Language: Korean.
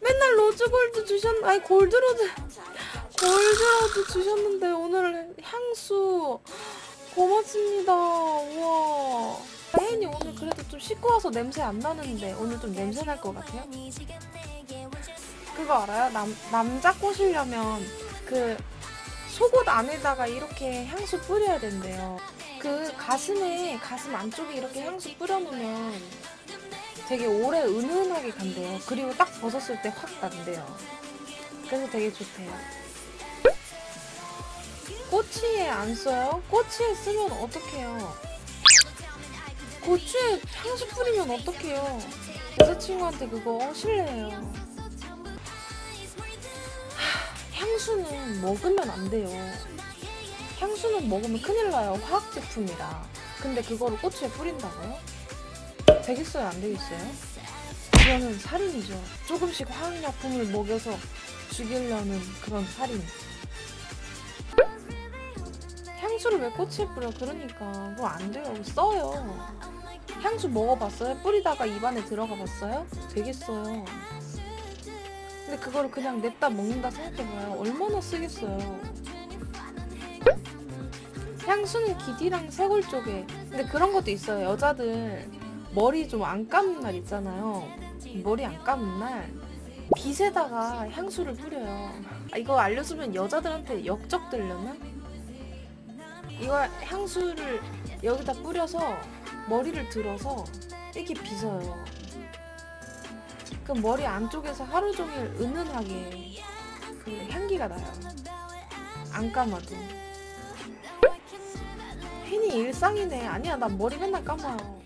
맨날 로즈골드 아니 골드로즈 주셨는데 오늘 향수 고맙습니다. 우와. 혜인이 오늘 그래도 좀 씻고 와서 냄새 안 나는데 오늘 좀 냄새 날 것 같아요? 그거 알아요? 남자 꼬시려면 그 속옷 안에다가 이렇게 향수 뿌려야 된대요. 그 가슴 안쪽에 이렇게 향수 뿌려놓으면 되게 오래 은은하게 간대요. 그리고 딱 벗었을 때 확 난대요. 그래서 되게 좋대요. 꼬치에 안 써요? 꼬치에 쓰면 어떡해요? 고추에 향수 뿌리면 어떡해요? 여자친구한테 그거 실례예요. 향수는 먹으면 안 돼요. 향수는 먹으면 큰일 나요. 화학 제품이라. 근데 그거를 꼬치에 뿌린다고요? 되겠어요? 안 되겠어요? 그거는 살인이죠. 조금씩 화학약품을 먹여서 죽이려는 그런 살인. 향수를 왜 꼬치에 뿌려? 그러니까 그거 안 돼요. 써요. 향수 먹어봤어요? 뿌리다가 입안에 들어가봤어요? 되겠어요. 근데 그거를 그냥 냅다 먹는다 생각해봐요. 얼마나 쓰겠어요. 향수는 귀디랑 쇄골 쪽에. 근데 그런 것도 있어요. 여자들 머리 좀 안 감은 날 있잖아요. 머리 안 감은 날 빗에다가 향수를 뿌려요. 이거 알려주면 여자들한테 역적 들려나? 이거 향수를 여기다 뿌려서 머리를 들어서 이렇게 빗어요. 그럼 머리 안쪽에서 하루 종일 은은하게 그 향기가 나요. 안 감아도. 흰이 일상이네. 아니야, 나 머리 맨날 감아요.